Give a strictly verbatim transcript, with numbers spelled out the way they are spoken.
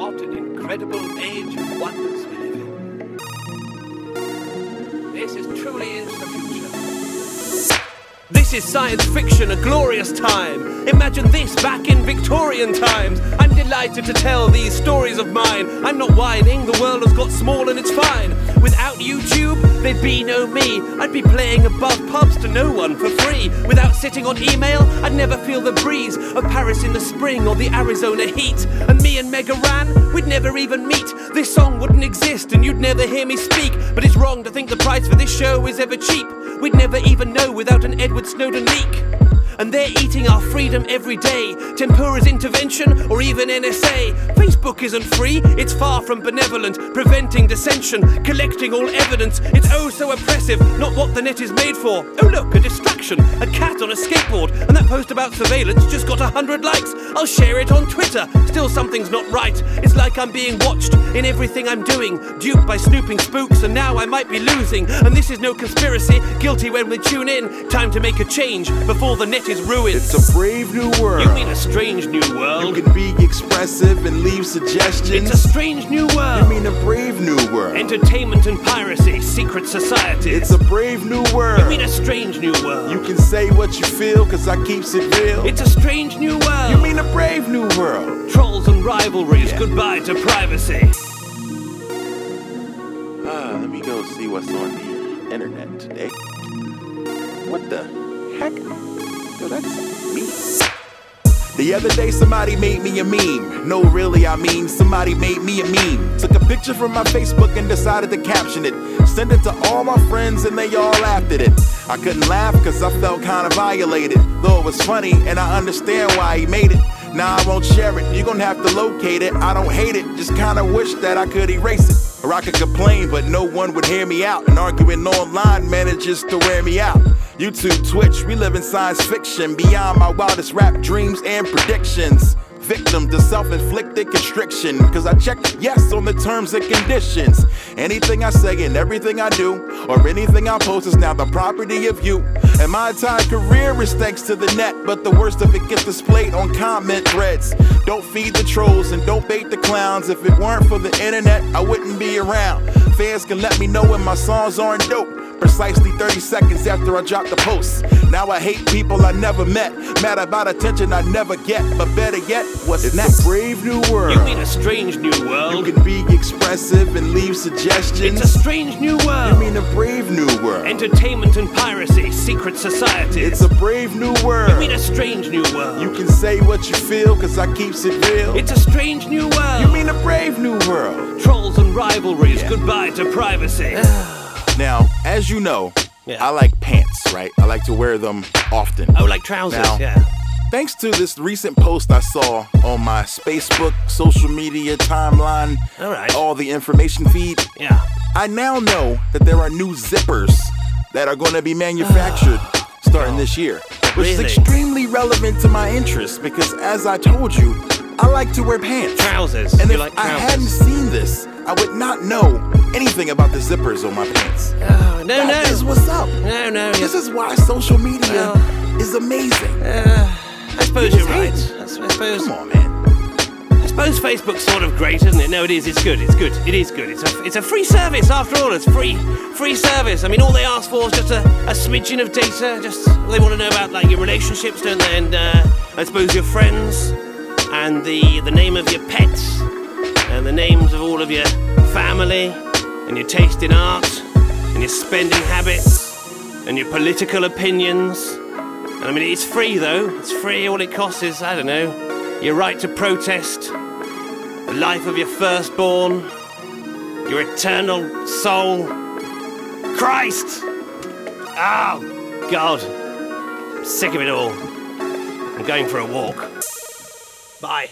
What an incredible age of wonders we live in. This is truly is the future. This is science fiction, a glorious time. Imagine this back in Victorian times. I'm delighted to tell these stories of mine. I'm not whining, the world has got small and it's fine. Without YouTube, there'd be no me. I'd be playing above pubs to no one for free. Without sitting on email, I'd never feel the breeze of Paris in the spring or the Arizona heat. And me and Megaran, we'd never even meet. This song wouldn't exist and you'd never hear me speak. But it's wrong to think the price for this show is ever cheap. We'd never even know without an Edward Snowden leak. And they're eating our freedom every day. Tempura's intervention or even N S A. Facebook isn't free, it's far from benevolent. Preventing dissension, collecting all evidence. It's oh so oppressive, not what the net is made for. Oh look, a distraction, a cat on a skateboard. And that post about surveillance just got a hundred likes. I'll share it on Twitter, still something's not right. It's like I'm being watched in everything I'm doing. Duped by snooping spooks and now I might be losing. And this is no conspiracy, guilty when we tune in. Time to make a change before the net is ruined. It's a brave new world. You mean a strange new world? You can be expressive and leave suggestions. It's a strange new world. You mean a brave new world? Entertainment and piracy, secret societies. It's a brave new world. You mean a strange new world? You can say what you feel, cause I keeps it real. It's a strange new world. You mean a brave new world? Trolls and rivalries, yeah. Goodbye to privacy. Ah, uh, let me go see what's on the internet today. What the heck? So that's me. The other day somebody made me a meme. No, really, I mean somebody made me a meme. Took a picture from my Facebook and decided to caption it. Sent it to all my friends and they all laughed at it. I couldn't laugh cause I felt kinda violated. Though it was funny and I understand why he made it. Now I won't share it, you're gonna have to locate it. I don't hate it, just kinda wish that I could erase it. Or I could complain but no one would hear me out. And arguing online manages to wear me out. YouTube, Twitch, we live in science fiction. Beyond my wildest rap dreams and predictions. Victim to self-inflicted constriction. Cause I check yes on the terms and conditions. Anything I say and everything I do, or anything I post is now the property of you. And my entire career is thanks to the net, but the worst of it gets displayed on comment threads. Don't feed the trolls and don't bait the clowns. If it weren't for the internet, I wouldn't be around. Fans can let me know when my songs aren't dope. Precisely thirty seconds after I dropped the post. Now I hate people I never met. Mad about attention I never get. But better yet, what's it's next? It's a brave new world. You mean a strange new world? You can be expressive and leave suggestions. It's a strange new world. You mean a brave new world? Entertainment and piracy, secret societies. It's a brave new world. You mean a strange new world? You can say what you feel cause I keeps it real. It's a strange new world. You mean a brave new world? Trolls and rivalries, yeah. Goodbye to privacy. Now, as you know, yeah. I like pants, right? I like to wear them often. Oh, like trousers, now, yeah. Thanks to this recent post I saw on my Facebook, social media, timeline, all right. All the information feed, yeah. I now know that there are new zippers that are going to be manufactured starting this year. Which really? Is extremely relevant to my interests because, as I told you, I like to wear pants. Trousers. And you if like trousers. I hadn't seen this, I would not know anything about the zippers on my pants. Oh, no, that no. This is what's up. No, no. This is why social media oh. is amazing. Uh, I suppose you're right. I suppose. Come on, man. I suppose Facebook's sort of great, isn't it? No, it is. It's good. It's good. It is good. It's a, it's a free service, after all. It's free. Free service. I mean, all they ask for is just a, a smidgen of data. Just they want to know about, like, your relationships, don't they? And uh, I suppose your friends. And the, the name of your pets, and the names of all of your family, and your taste in art, and your spending habits, and your political opinions. And I mean, it's free though, it's free, all it costs is, I don't know, your right to protest, the life of your firstborn, your eternal soul. Christ! Oh, God. I'm sick of it all. I'm going for a walk. Bye.